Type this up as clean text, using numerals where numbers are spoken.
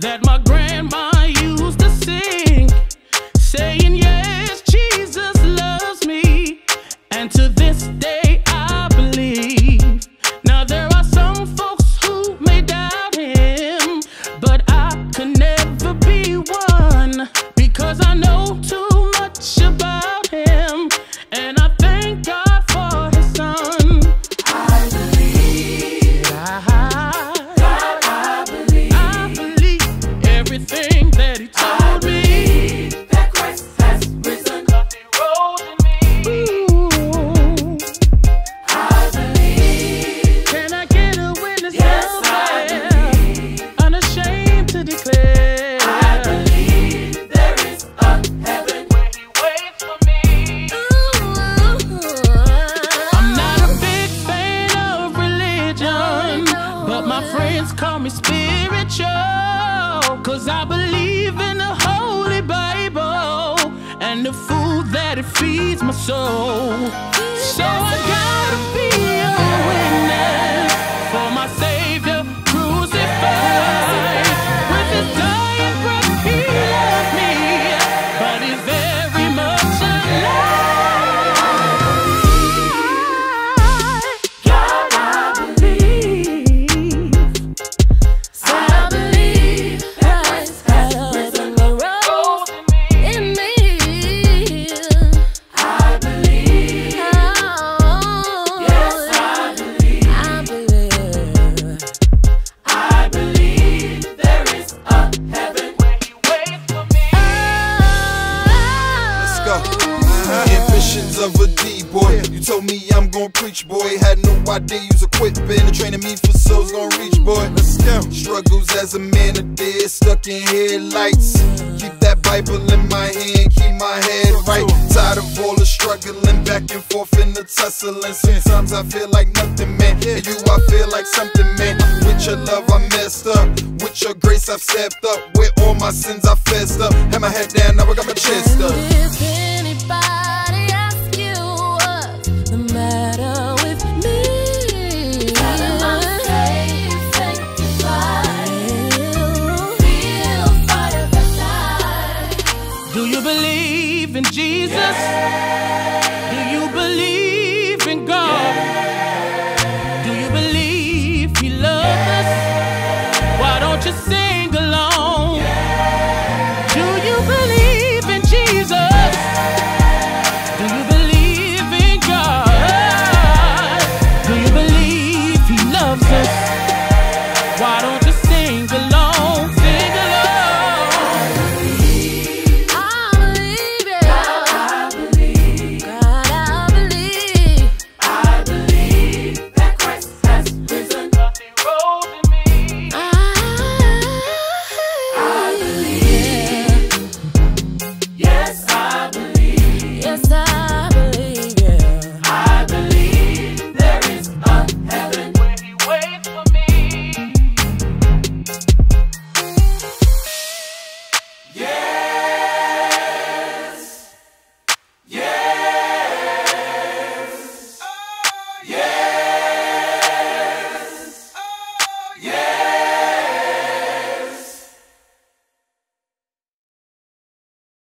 that my grandma used to sing, saying yes, Jesus loves me, and to this day I believe. Now there are some folks who may doubt him, but I could never be one, because I know too much about him, and I thank God for his son. I believe, God, I believe everything that he told me. My friends call me spiritual, 'cause I believe in the Holy Bible and the food that it feeds my soul. So I gotta be a witness for my Savior crucified. With his dying breath he loved me, but he's very much alive. God, I believe. Ambitions of a D-boy. You told me I'm gonna preach, boy. Had no idea you's a quick band and training me for souls gonna reach, boy. Let's go. Struggles as a man of dead, stuck in headlights. Keep that Bible in my hand, keep my head right. Tired of all the struggling, back and forth in the tussling. Sometimes I feel like nothing, man. And you, I feel like something, man. With your love, I messed up. With your grace, I've stepped up. With all my sins, I fessed up. Had my head down, now I got my chest up. Bye.